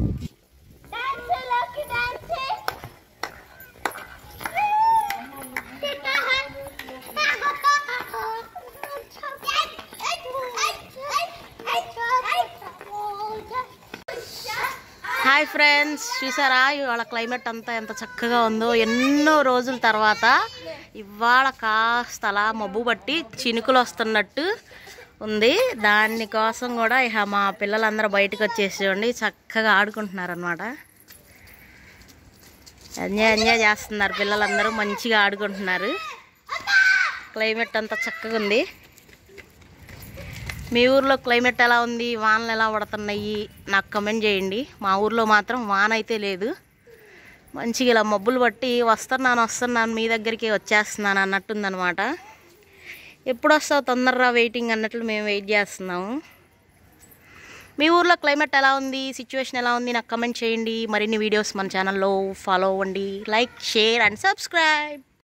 Hi friends, చూసారా ఇవాళ climate అంతా ఎంత చక్కగా ఉందో. ఎన్నో రోజుల తర్వాత ఇవాళ కాస్త అలా మబ్బు పట్టి చినుకులు వస్తున్నట్టు ఉంది. దానికోసం కూడా ఇక మా పిల్లలందరూ బయటకు వచ్చేసేయండి, చక్కగా ఆడుకుంటున్నారు అన్నమాట. ఎంజాయ్ ఎంజాయ్ చేస్తున్నారు పిల్లలందరూ, మంచిగా ఆడుకుంటున్నారు. క్లైమేట్ అంతా చక్కగా ఉంది. మీ ఊర్లో క్లైమేట్ ఎలా ఉంది, వానలు ఎలా పడుతున్నాయి నాకు కమెంట్ చేయండి. మా ఊర్లో మాత్రం వాన అయితే లేదు, మంచిగా ఇలా మబ్బులు పట్టి వస్తున్నాను మీ దగ్గరికి వచ్చేస్తున్నాను అన్నట్టుందనమాట. ఎప్పుడు వస్తావు తొందరగా వెయిటింగ్ అన్నట్లు మేము వెయిట్ చేస్తున్నాము. మీ ఊర్లో క్లైమేట్ ఎలా ఉంది, సిచ్యువేషన్ ఎలా ఉంది నాకు కమెంట్ చేయండి. మరిన్ని వీడియోస్ మన ఛానల్లో ఫాలో అవ్వండి, లైక్, షేర్ అండ్ సబ్స్క్రైబ్.